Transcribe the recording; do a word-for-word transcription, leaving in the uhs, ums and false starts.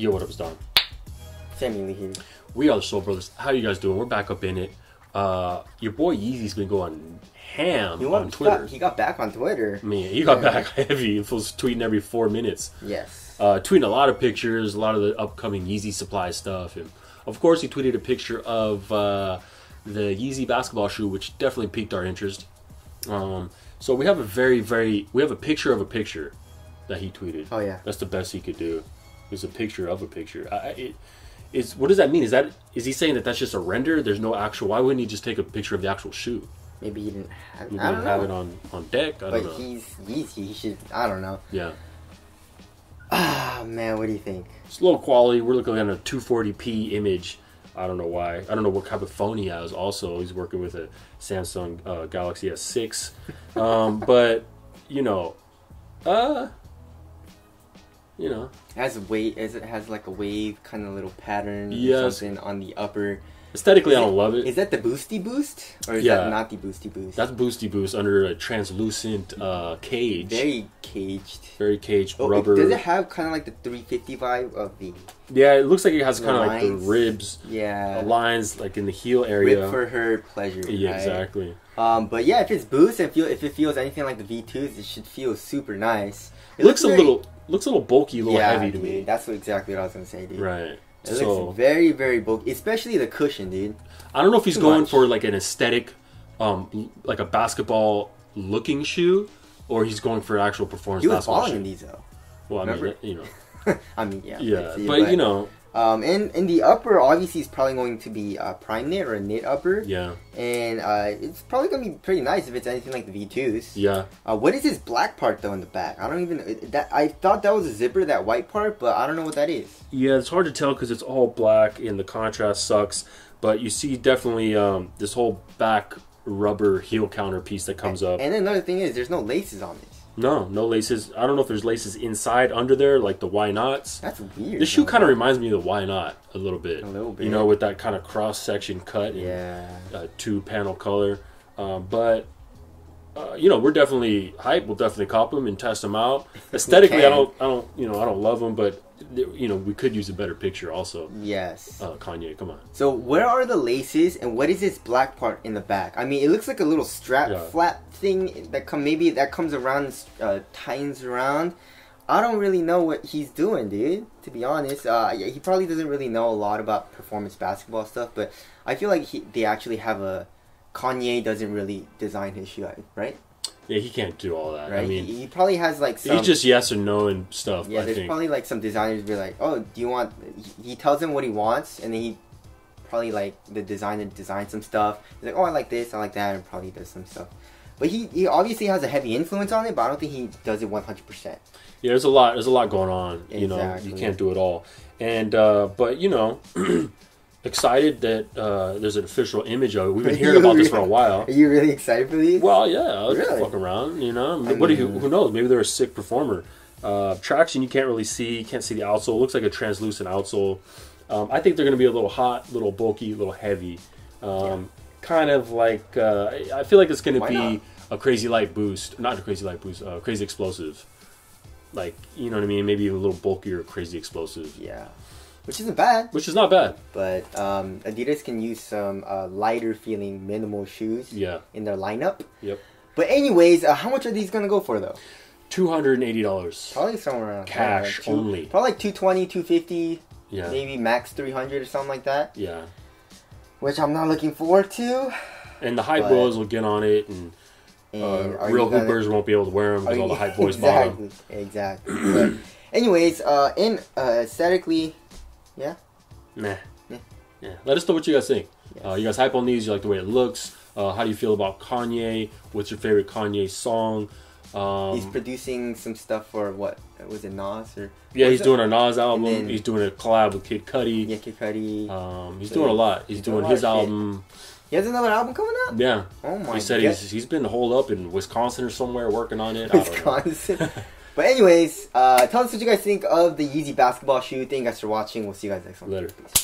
Yo, what up, it's Don. Family here. We are the Soul Brothers. How you guys doing? We're back up in it. Uh, your boy Yeezy's been going ham you know on Twitter. He got, he got back on Twitter. Man, he got yeah. back heavy. He was tweeting every four minutes. Yes. Uh, tweeting a lot of pictures, a lot of the upcoming Yeezy Supply stuff. And of course, he tweeted a picture of uh, the Yeezy basketball shoe, which definitely piqued our interest. Um, so we have a very, very, we have a picture of a picture that he tweeted. Oh, yeah. That's the best he could do. There's a picture of a picture. I, it, it's, what does that mean? Is that is he saying that that's just a render? There's no actual... Why wouldn't he just take a picture of the actual shoe? Maybe he didn't have, he didn't I don't have know. it on, on deck. I but don't know. he's Yeezy. He should... I don't know. Yeah. Ah, man, what do you think? It's low quality. We're looking at a two forty p image. I don't know why. I don't know what type of phone he has also. He's working with a Samsung uh, Galaxy S six. Um, but, you know... Uh... You know, as weight as it has like a wave kind of little pattern, yes. something on the upper. Aesthetically, is I don't it, love it. Is that the Boosty Boost or is yeah. that not the Boosty Boost? That's Boosty Boost under a translucent uh, cage. Very caged. Very caged oh, rubber. It, does it have kind of like the three fifty vibe of the? Yeah, it looks like it has kind of like the ribs. Yeah, lines like in the heel area. Rib for her pleasure. Yeah, right? exactly. Um, but yeah, if it's Boost and feel if it feels anything like the V twos, it should feel super nice. It, it looks, looks very, a little. Looks a little bulky, a little yeah, heavy to dude, me. That's exactly what I was gonna say, dude. Right. It so, looks very, very bulky, especially the cushion, dude. I don't know if he's Too going much. for like an aesthetic, um, like a basketball-looking shoe, or he's going for an actual performance. He was basketball balling shoe. in these though. Well, Remember? I mean, you know. I mean, yeah. Yeah, see, but, but you know. Um, and in the upper, obviously, is probably going to be a prime knit or a knit upper. Yeah. And uh, it's probably going to be pretty nice if it's anything like the V twos. Yeah. Uh, what is this black part, though, in the back? I don't even... That I thought that was a zipper, that white part, but I don't know what that is. Yeah, it's hard to tell because it's all black and the contrast sucks. But you see definitely um, this whole back rubber heel counter piece that comes and, up. And another thing is there's no laces on this. No, no laces. I don't know if there's laces inside, under there, like the why nots. That's weird. This shoe kind of reminds me of the why not a little bit. A little bit. You know, with that kind of cross-section cut and yeah. uh, two-panel color. Uh, but, uh, you know, we're definitely hype. We'll definitely cop them and test them out. Aesthetically, I don't, I don't, you know, I don't love them, but, you know, we could use a better picture also. Yes. Uh, Kanye, come on. So where are the laces and what is this black part in the back? I mean, it looks like a little strap, yeah. flap thing that come maybe that comes around, uh, tightens around. I don't really know what he's doing, dude. To be honest, uh, yeah, he probably doesn't really know a lot about performance basketball stuff, but I feel like he, they actually have a... Kanye doesn't really design his shoe, right? Yeah, he can't do all that. Right? I mean, he, he probably has like some... He's just yes or no and stuff, Yeah, I there's think. probably like some designers be like, oh, do you want... He tells him what he wants, and then he probably like the designer designs some stuff. He's like, oh, I like this, I like that, and probably does some stuff. But he, he obviously has a heavy influence on it, but I don't think he does it one hundred percent. Yeah, there's a lot, there's a lot going on. You exactly. know, you can't do it all. And, uh, but, you know... Excited that uh, there's an official image of it. We've been hearing about really, this for a while. Are you really excited for these? Well, yeah. I was really? just fucking around, you know. I what mean, do you, who knows? Maybe they're a sick performer. Uh, traction, you can't really see. You can't see the outsole. It looks like a translucent outsole. Um, I think they're going to be a little hot, little bulky, a little heavy. Um, yeah. Kind of like, uh, I feel like it's going to be not? a Crazy Light Boost. Not a Crazy Light Boost, uh, Crazy Explosive. Like, you know what I mean? Maybe even a little bulkier Crazy Explosive. Yeah. Which isn't bad. Which is not bad. But um, Adidas can use some uh, lighter feeling minimal shoes yeah. in their lineup. Yep. But anyways, uh, how much are these going to go for though? two hundred eighty dollars. Probably somewhere around. Cash like two, only. Probably like two twenty, two fifty, yeah. maybe max three hundred or something like that. Yeah. Which I'm not looking forward to. And the hype boys will get on it and... and uh, real hoopers gonna, won't be able to wear them because all the hype boys bought them. Exactly. Exactly. Anyways, uh, in, uh, aesthetically... Yeah? Nah. Yeah. Yeah. Let us know what you guys think. Yes. Uh, you guys hype on these? You like the way it looks? Uh, how do you feel about Kanye? What's your favorite Kanye song? Um, he's producing some stuff for what? Was it Nas? Or, yeah, he's doing a Nas album. Then, he's doing a collab with Kid Cudi. Yeah, Kid Cudi. Um, he's so doing he, a lot. He's, he's doing, doing his album. Shit. He has another album coming out? Yeah. Oh my god. He said he's, he's been holed up in Wisconsin or somewhere working on it. Wisconsin? But anyways, uh, tell us what you guys think of the Yeezy basketball shoe. Thank you guys for watching. We'll see you guys next time. Later. Peace.